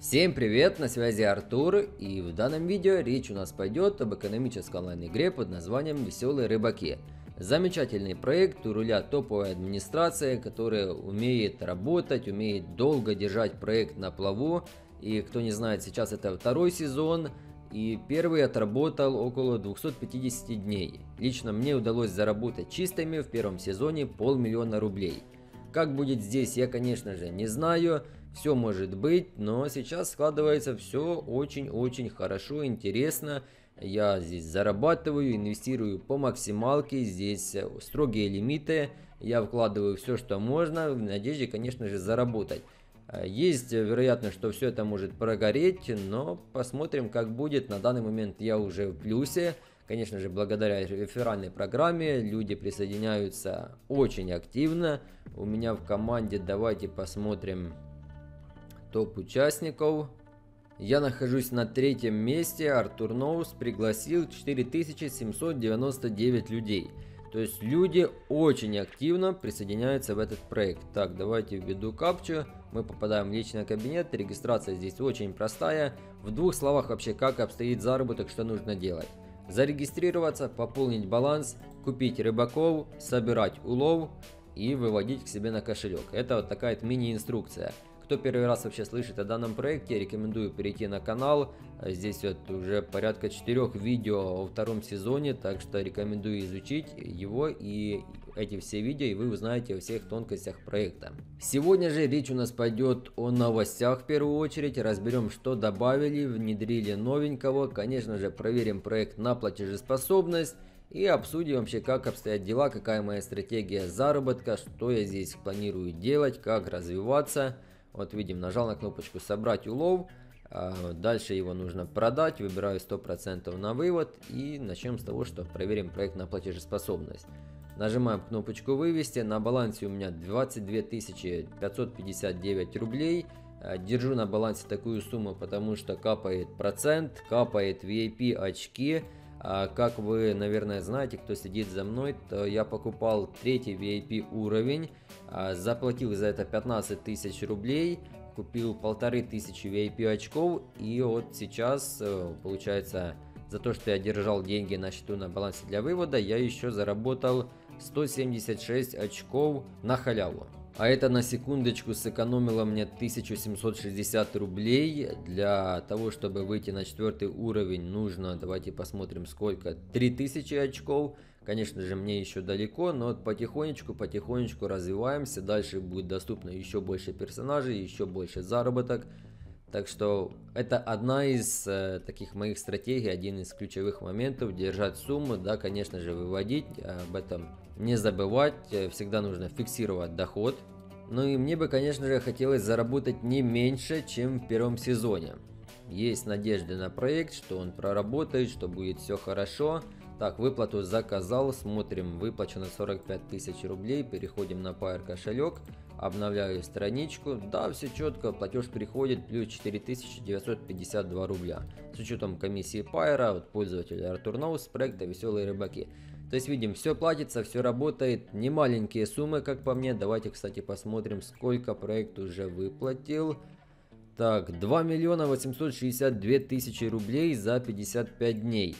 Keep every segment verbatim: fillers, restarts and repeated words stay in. Всем привет, на связи Артур, и в данном видео речь у нас пойдет об экономической онлайн-игре под названием «Веселые рыбаки». Замечательный проект, у руля топовая администрация, которая умеет работать, умеет долго держать проект на плаву. И кто не знает, сейчас это второй сезон, и первый отработал около двухсот пятидесяти дней. Лично мне удалось заработать чистыми в первом сезоне полмиллиона рублей. Как будет здесь, я, конечно же, не знаю, все может быть, но сейчас складывается все очень-очень хорошо, интересно. Я здесь зарабатываю, инвестирую по максималке, здесь строгие лимиты, я вкладываю все, что можно, в надежде, конечно же, заработать. Есть вероятность, что все это может прогореть, но посмотрим, как будет. На данный момент я уже в плюсе. Конечно же, благодаря реферальной программе люди присоединяются очень активно. У меня в команде, давайте посмотрим, топ участников. Я нахожусь на третьем месте. Артур Ноус пригласил четыре тысячи семьсот девяносто девять людей. То есть люди очень активно присоединяются в этот проект. Так, давайте введу капчу. Мы попадаем в личный кабинет. Регистрация здесь очень простая. В двух словах вообще, как обстоит заработок, что нужно делать. Зарегистрироваться, пополнить баланс, купить рыбаков, собирать улов и выводить к себе на кошелек. Это вот такая мини-инструкция. Кто первый раз вообще слышит о данном проекте, рекомендую перейти на канал. Здесь вот уже порядка четырёх видео о втором сезоне, так что рекомендую изучить его и эти все видео, и вы узнаете о всех тонкостях проекта. Сегодня же речь у нас пойдет о новостях в первую очередь. Разберем, что добавили, внедрили новенького. Конечно же, проверим проект на платежеспособность. И обсудим вообще, как обстоят дела, какая моя стратегия заработка, что я здесь планирую делать, как развиваться. Вот видим, нажал на кнопочку «Собрать улов». Дальше его нужно продать, выбираю сто процентов на вывод и начнем с того, что проверим проект на платежеспособность. Нажимаем кнопочку «Вывести», на балансе у меня двадцать две тысячи пятьсот пятьдесят девять рублей. Держу на балансе такую сумму, потому что капает процент, капает ви ай пи очки. Как вы, наверное, знаете, кто сидит за мной, то я покупал третий ви ай пи уровень, заплатил за это пятнадцать тысяч рублей, купил полторы тысячи ви ай пи очков, и вот сейчас, получается, за то, что я держал деньги на счету на балансе для вывода, я еще заработал сто семьдесят шесть очков на халяву. А это на секундочку сэкономило мне тысячу семьсот шестьдесят рублей. Для того, чтобы выйти на четвертый уровень, нужно, давайте посмотрим сколько, три тысячи очков. Конечно же, мне еще далеко, но потихонечку, потихонечку развиваемся. Дальше будет доступно еще больше персонажей, еще больше заработок. Так что это одна из э, таких моих стратегий, один из ключевых моментов, держать сумму, да, конечно же, выводить, об этом не забывать, всегда нужно фиксировать доход. Ну и мне бы, конечно же, хотелось заработать не меньше, чем в первом сезоне. Есть надежды на проект, что он проработает, что будет все хорошо. Так, выплату заказал, смотрим, выплачено сорок пять тысяч рублей, переходим на Pair кошелек, обновляю страничку, да, все четко, платеж приходит, плюс четыре тысячи девятьсот пятьдесят два рубля. С учетом комиссии Pair, вот пользователь Артур Ноус, проекта «Веселые рыбаки». То есть видим, все платится, все работает, не маленькие суммы, как по мне. Давайте, кстати, посмотрим, сколько проект уже выплатил. Так, два миллиона восемьсот шестьдесят две тысячи рублей за пятьдесят пять дней.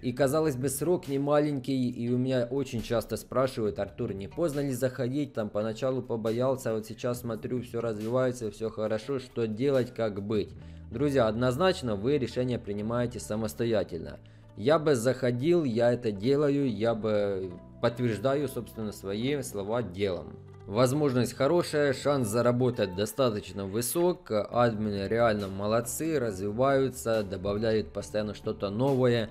И казалось бы, срок не маленький, и у меня очень часто спрашивают: Артур, не поздно ли заходить, там поначалу побоялся, вот сейчас смотрю, все развивается, все хорошо, что делать, как быть. Друзья, однозначно вы решение принимаете самостоятельно. Я бы заходил, я это делаю, я бы подтверждаю, собственно, свои слова делом. Возможность хорошая, шанс заработать достаточно высок, админы реально молодцы, развиваются, добавляют постоянно что-то новое,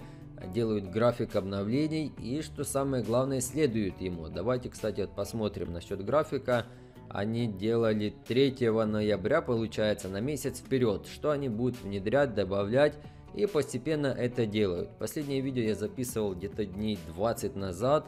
делают график обновлений и, что самое главное, следуют ему. Давайте, кстати, вот посмотрим насчет графика. Они делали третьего ноября, получается, на месяц вперед, что они будут внедрять, добавлять, и постепенно это делают. Последнее видео я записывал где-то дней двадцать назад,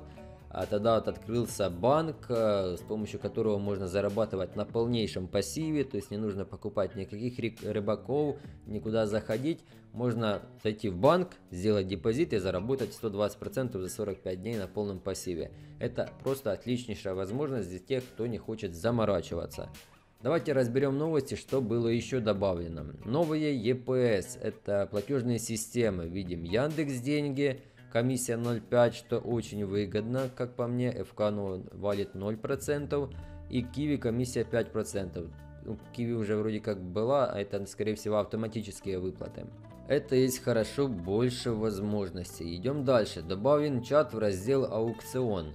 а тогда вот открылся банк, с помощью которого можно зарабатывать на полнейшем пассиве, то есть не нужно покупать никаких рыбаков, никуда заходить. Можно зайти в банк, сделать депозит и заработать сто двадцать процентов за сорок пять дней на полном пассиве. Это просто отличнейшая возможность для тех, кто не хочет заморачиваться. Давайте разберем новости, что было еще добавлено. Новые и пэ эс, это платежные системы. Видим Яндекс.Деньги, комиссия ноль пять, что очень выгодно, как по мне. эф ка валит ноль процентов и Киви комиссия пять процентов. Киви уже вроде как была, а это скорее всего автоматические выплаты. Это есть хорошо, больше возможностей. Идем дальше. Добавлен чат в раздел аукцион.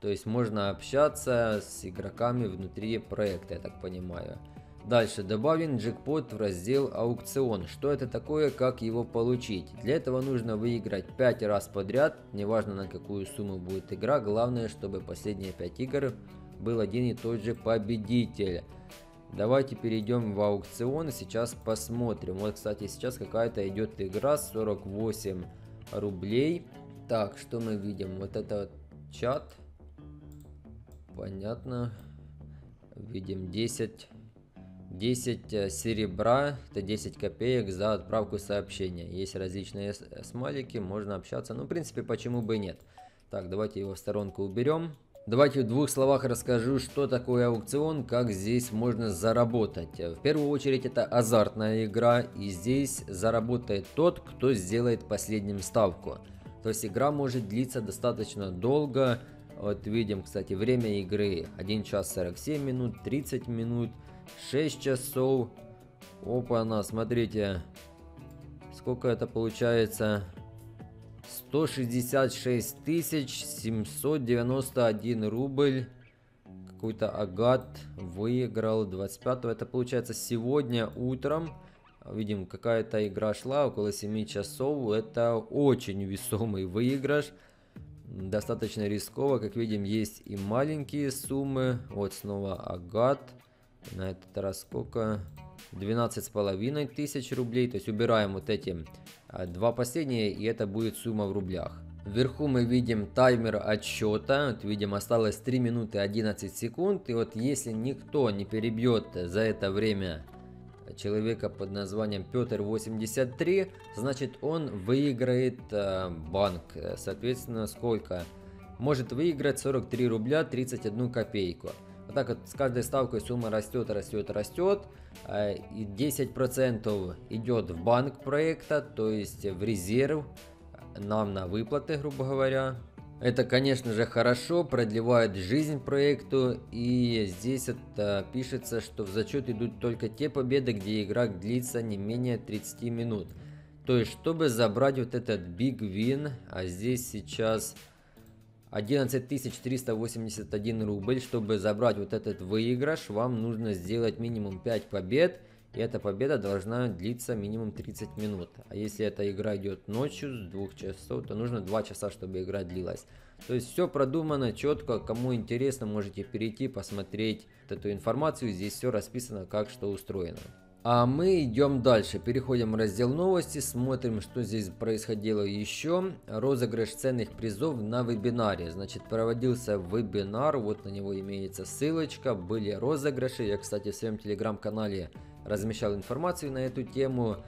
То есть можно общаться с игроками внутри проекта, я так понимаю. Дальше добавлен джекпот в раздел аукцион. Что это такое, как его получить? Для этого нужно выиграть пять раз подряд. Неважно на какую сумму будет игра. Главное, чтобы последние пять игр был один и тот же победитель. Давайте перейдем в аукцион и сейчас посмотрим. Вот, кстати, сейчас какая-то идет игра, сорок восемь рублей. Так, что мы видим? Вот это вот чат. Понятно. Видим десять, десять серебра, это десять копеек за отправку сообщения. Есть различные смайлики, можно общаться. Ну, в принципе, почему бы и нет. Так, давайте его в сторонку уберем. Давайте в двух словах расскажу, что такое аукцион, как здесь можно заработать. В первую очередь это азартная игра, и здесь заработает тот, кто сделает последним ставку. То есть игра может длиться достаточно долго. Вот видим, кстати, время игры один час сорок семь минут, тридцать минут, шесть часов. Опа-на, смотрите, сколько это получается. сто шестьдесят шесть тысяч семьсот девяносто один рубль. Какой-то агат выиграл двадцать пятого. Это получается сегодня утром. Видим, какая-то игра шла около семи часов. Это очень весомый выигрыш. Достаточно рисково. Как видим, есть и маленькие суммы. Вот снова агат. На этот раз сколько? двенадцать с половиной тысяч рублей. То есть убираем вот эти два последние, и это будет сумма в рублях. Вверху мы видим таймер отсчета. Вот видим, осталось три минуты одиннадцать секунд. И вот если никто не перебьет за это время человека под названием Петр восемьдесят три, значит он выиграет э, банк. Соответственно, сколько? Может выиграть сорок три рубля тридцать одну копейку. Вот так вот с каждой ставкой сумма растет, растет, растет. И десять процентов идет в банк проекта, то есть в резерв нам на выплаты, грубо говоря. Это, конечно же, хорошо, продлевает жизнь проекту. И здесь это пишется, что в зачет идут только те победы, где игра длится не менее тридцати минут. То есть, чтобы забрать вот этот Big Win, а здесь сейчас одиннадцать тысяч триста восемьдесят один рубль, чтобы забрать вот этот выигрыш, вам нужно сделать минимум пять побед, и эта победа должна длиться минимум тридцать минут. А если эта игра идет ночью с двух часов, то нужно два часа, чтобы игра длилась. То есть все продумано четко, кому интересно, можете перейти, посмотреть эту информацию, здесь все расписано, как что устроено. А мы идем дальше, переходим в раздел новости, смотрим, что здесь происходило еще. Розыгрыш ценных призов на вебинаре. Значит, проводился вебинар, вот на него имеется ссылочка, были розыгрыши. Я, кстати, в своем телеграм-канале размещал информацию на эту тему.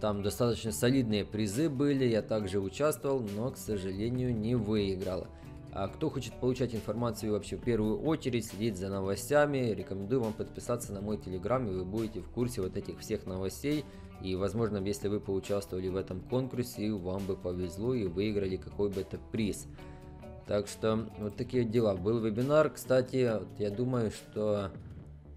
Там достаточно солидные призы были, я также участвовал, но, к сожалению, не выиграл. А кто хочет получать информацию вообще в первую очередь, следить за новостями, рекомендую вам подписаться на мой телеграм, и вы будете в курсе вот этих всех новостей. И возможно, если вы поучаствовали в этом конкурсе, вам бы повезло и выиграли какой бы это приз. Так что вот такие дела. Был вебинар, кстати, я думаю, что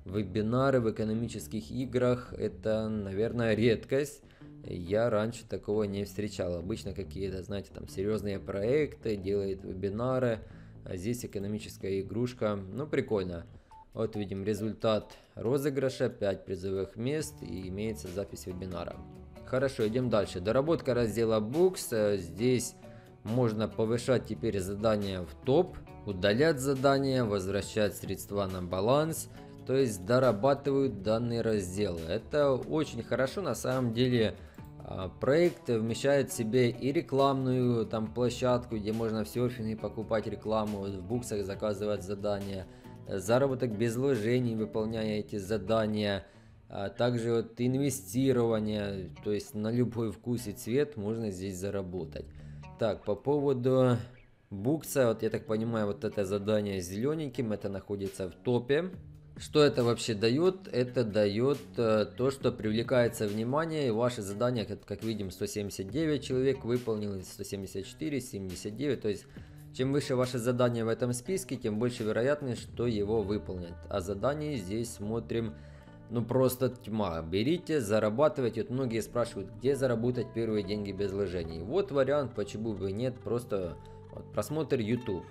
вебинары в экономических играх это, наверное, редкость. Я раньше такого не встречал. Обычно какие-то, знаете, там серьезные проекты, делают вебинары. А здесь экономическая игрушка. Ну, прикольно. Вот видим результат розыгрыша, пять призовых мест и имеется запись вебинара. Хорошо, идем дальше. Доработка раздела Books. Здесь можно повышать теперь задания в топ, удалять задания, возвращать средства на баланс. То есть дорабатывают данный раздел. Это очень хорошо, на самом деле. Проект вмещает в себе и рекламную там площадку, где можно в серфинге покупать рекламу, в буксах заказывать задания, заработок без вложений, выполняя эти задания, а также вот инвестирование, то есть на любой вкус и цвет можно здесь заработать. Так, по поводу букса, вот я так понимаю, вот это задание с зелененьким, это находится в топе. Что это вообще дает? Это дает то, что привлекается внимание, и ваши задания, как видим, сто семьдесят девять человек выполнили, сто семьдесят четыре, семьдесят девять, то есть чем выше ваше задание в этом списке, тем больше вероятность, что его выполнят. А заданий здесь смотрим, ну просто тьма. Берите, зарабатывайте. Вот многие спрашивают, где заработать первые деньги без вложений. Вот вариант, почему бы нет, просто вот, просмотр YouTube.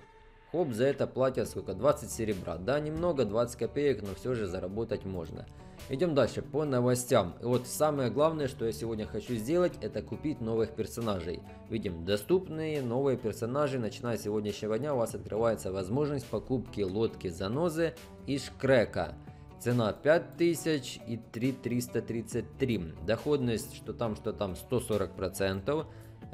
Хоп, за это платят сколько? двадцать серебра. Да, немного, двадцать копеек, но все же заработать можно. Идем дальше по новостям. И вот самое главное, что я сегодня хочу сделать, это купить новых персонажей. Видим, доступные новые персонажи. Начиная с сегодняшнего дня у вас открывается возможность покупки лодки-занозы и Шкрека. Цена пять тысяч и три тысячи триста тридцать три. Доходность, что там, что там, сто сорок процентов.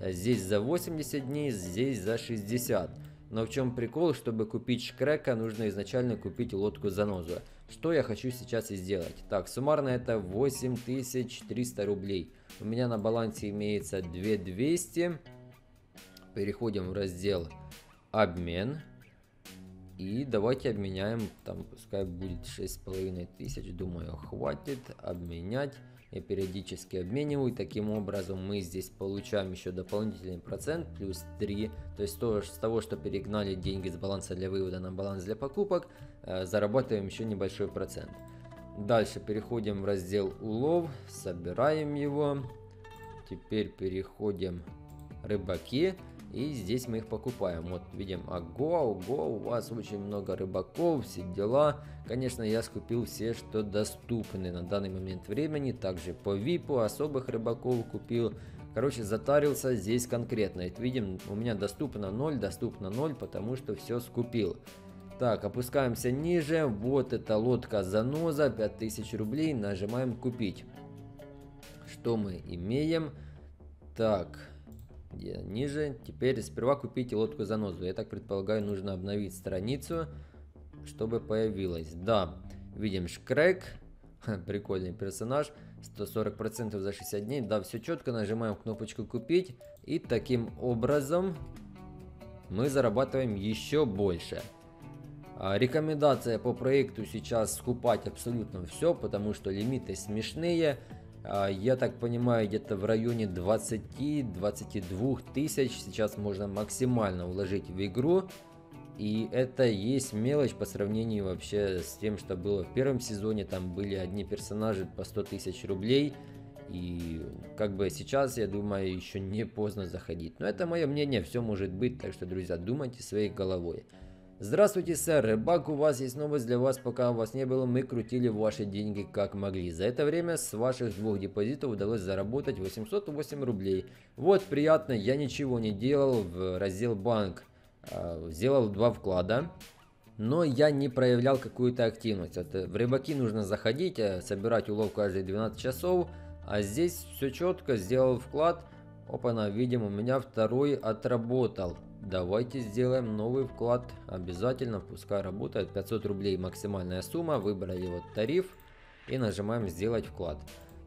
Здесь за восемьдесят дней, здесь за шестьдесят. Но в чем прикол, чтобы купить Шкрека, нужно изначально купить лодку-занозу. Что я хочу сейчас и сделать. Так, суммарно это восемь тысяч триста рублей. У меня на балансе имеется две тысячи двести. Переходим в раздел «Обмен». И давайте обменяем, там пускай будет шесть с половиной тысяч, думаю, хватит обменять. Я периодически обмениваю, таким образом мы здесь получаем еще дополнительный процент, плюс три. То есть то, с того, что перегнали деньги с баланса для вывода на баланс для покупок, зарабатываем еще небольшой процент. Дальше переходим в раздел «Улов», собираем его. Теперь переходим «Рыбаки». И здесь мы их покупаем. Вот видим, ого, ого, у вас очень много рыбаков, все дела. Конечно, я скупил все, что доступны на данный момент времени. Также по випу особых рыбаков купил. Короче, затарился здесь конкретно. Это видим, у меня доступно ноль, доступно ноль, потому что все скупил. Так, опускаемся ниже. Вот эта лодка-заноза, пять тысяч рублей. Нажимаем «Купить». Что мы имеем? Так... ниже. Теперь сперва купите лодку-занозу. Я так предполагаю, нужно обновить страницу, чтобы появилась. Да, видим Шкрек. Прикольный персонаж. сто сорок процентов за шестьдесят дней. Да, все четко. Нажимаем кнопочку «Купить». И таким образом мы зарабатываем еще больше. Рекомендация по проекту сейчас скупать абсолютно все, потому что лимиты смешные. Я так понимаю, где-то в районе двадцати-двадцати двух тысяч сейчас можно максимально вложить в игру. И это есть мелочь по сравнению вообще с тем, что было в первом сезоне. Там были одни персонажи по сто тысяч рублей. И как бы сейчас, я думаю, еще не поздно заходить. Но это мое мнение, все может быть. Так что, друзья, думайте своей головой. Здравствуйте, сэр, рыбак, у вас есть новость для вас, пока вас не было, мы крутили ваши деньги как могли. За это время с ваших двух депозитов удалось заработать восемьсот восемь рублей. Вот, приятно, я ничего не делал, в раздел «Банк» сделал два вклада, но я не проявлял какую-то активность. Вот в рыбаки нужно заходить, собирать улов каждые двенадцать часов, а здесь все четко, сделал вклад. Опа-на, видим, у меня второй отработал. Давайте сделаем новый вклад, обязательно, пускай работает. пятьсот рублей максимальная сумма, выбрали вот тариф и нажимаем «Сделать вклад».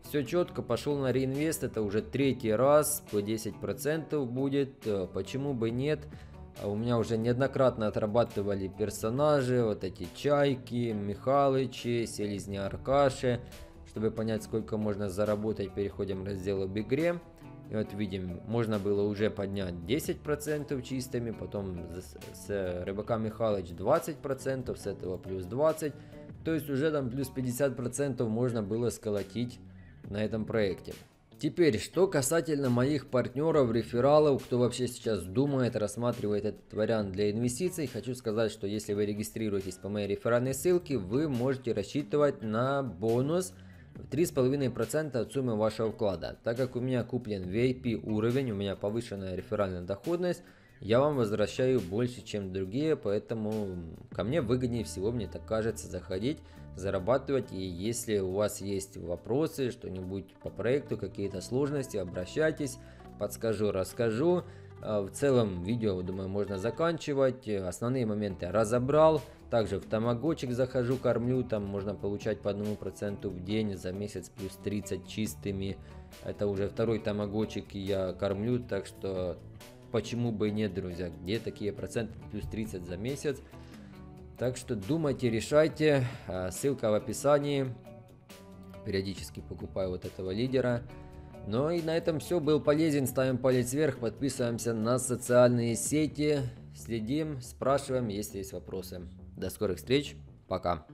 Все четко, пошел на реинвест, это уже третий раз, по десять процентов будет, почему бы нет. У меня уже неоднократно отрабатывали персонажи, вот эти чайки, Михалычи, селезни Аркаши. Чтобы понять, сколько можно заработать, переходим в раздел «Об игре». И вот видим, можно было уже поднять десять процентов чистыми, потом с рыбака Михалыч двадцать процентов, с этого плюс двадцать процентов. То есть уже там плюс пятьдесят процентов можно было сколотить на этом проекте. Теперь, что касательно моих партнеров, рефералов, кто вообще сейчас думает, рассматривает этот вариант для инвестиций, хочу сказать, что если вы регистрируетесь по моей реферальной ссылке, вы можете рассчитывать на бонус три с половиной процента от суммы вашего вклада. Так как у меня куплен ви ай пи уровень, у меня повышенная реферальная доходность, я вам возвращаю больше, чем другие, поэтому ко мне выгоднее всего, мне так кажется, заходить, зарабатывать. И если у вас есть вопросы, что-нибудь по проекту, какие-то сложности, обращайтесь, подскажу, расскажу. В целом видео, думаю, можно заканчивать. Основные моменты разобрал. Также в тамагочик захожу, кормлю, там можно получать по одному проценту в день, за месяц плюс тридцать чистыми. Это уже второй тамагочик я кормлю, так что почему бы и нет, друзья, где такие проценты плюс тридцать за месяц. Так что думайте, решайте. Ссылка в описании. Периодически покупаю вот этого лидера. Ну и на этом все. Был полезен. Ставим палец вверх. Подписываемся на социальные сети. Следим, спрашиваем, если есть вопросы. До скорых встреч. Пока.